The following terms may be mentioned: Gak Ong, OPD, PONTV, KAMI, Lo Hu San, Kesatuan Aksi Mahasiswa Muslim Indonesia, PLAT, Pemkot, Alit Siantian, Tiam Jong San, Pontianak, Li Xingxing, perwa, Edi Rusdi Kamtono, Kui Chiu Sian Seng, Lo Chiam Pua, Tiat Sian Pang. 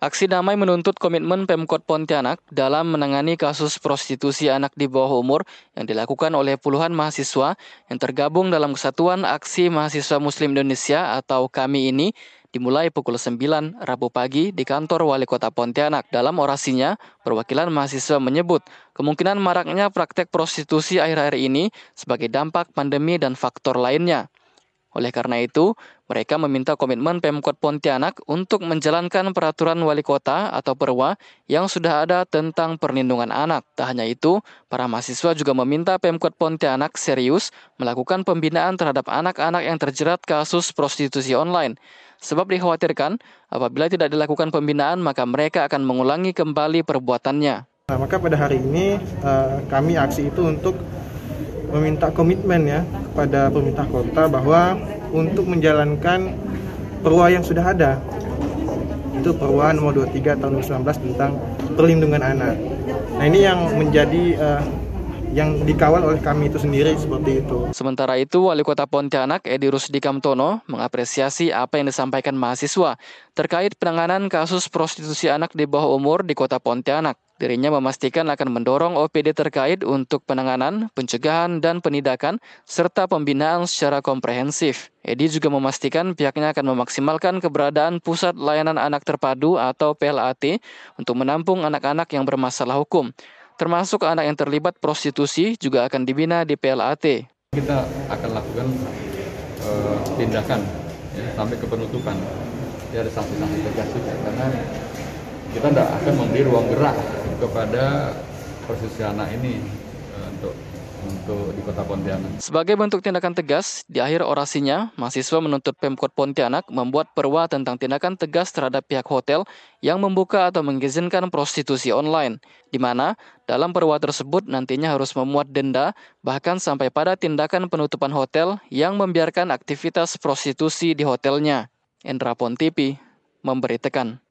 Aksi damai menuntut komitmen Pemkot Pontianak dalam menangani kasus prostitusi anak di bawah umur yang dilakukan oleh puluhan mahasiswa yang tergabung dalam Kesatuan Aksi Mahasiswa Muslim Indonesia atau KAMI ini dimulai pukul 9 Rabu pagi di kantor Wali Kota Pontianak. Dalam orasinya, perwakilan mahasiswa menyebut kemungkinan maraknya praktek prostitusi akhir-akhir ini sebagai dampak pandemi dan faktor lainnya. Oleh karena itu, mereka meminta komitmen Pemkot Pontianak untuk menjalankan peraturan wali kota atau perwa yang sudah ada tentang perlindungan anak. Tak hanya itu, para mahasiswa juga meminta Pemkot Pontianak serius melakukan pembinaan terhadap anak-anak yang terjerat kasus prostitusi online. Sebab dikhawatirkan, apabila tidak dilakukan pembinaan, maka mereka akan mengulangi kembali perbuatannya. Nah, maka pada hari ini kami aksi itu untuk meminta komitmen ya kepada pemerintah kota bahwa untuk menjalankan perwa yang sudah ada, itu perwa nomor 23 tahun 2019 tentang perlindungan anak. Nah, ini yang menjadi yang dikawal oleh kami itu sendiri seperti itu. Sementara itu, Wali Kota Pontianak Edi Rusdi Kamtono mengapresiasi apa yang disampaikan mahasiswa terkait penanganan kasus prostitusi anak di bawah umur di Kota Pontianak. Dirinya memastikan akan mendorong OPD terkait untuk penanganan, pencegahan, dan penindakan, serta pembinaan secara komprehensif. Edi juga memastikan pihaknya akan memaksimalkan keberadaan Pusat Layanan Anak Terpadu atau PLAT untuk menampung anak-anak yang bermasalah hukum. Termasuk anak yang terlibat prostitusi juga akan dibina di PLAT. Kita akan lakukan tindakan sampai ke penutupan. Ada sanksi-sanksi tegas juga, karena kita tidak akan memberi ruang gerak kepada prostitusi anak ini untuk di Kota Pontianak. Sebagai bentuk tindakan tegas, di akhir orasinya, mahasiswa menuntut Pemkot Pontianak membuat perwa tentang tindakan tegas terhadap pihak hotel yang membuka atau mengizinkan prostitusi online, di mana dalam perwa tersebut nantinya harus memuat denda, bahkan sampai pada tindakan penutupan hotel yang membiarkan aktivitas prostitusi di hotelnya. Endra PONTV memberitakan.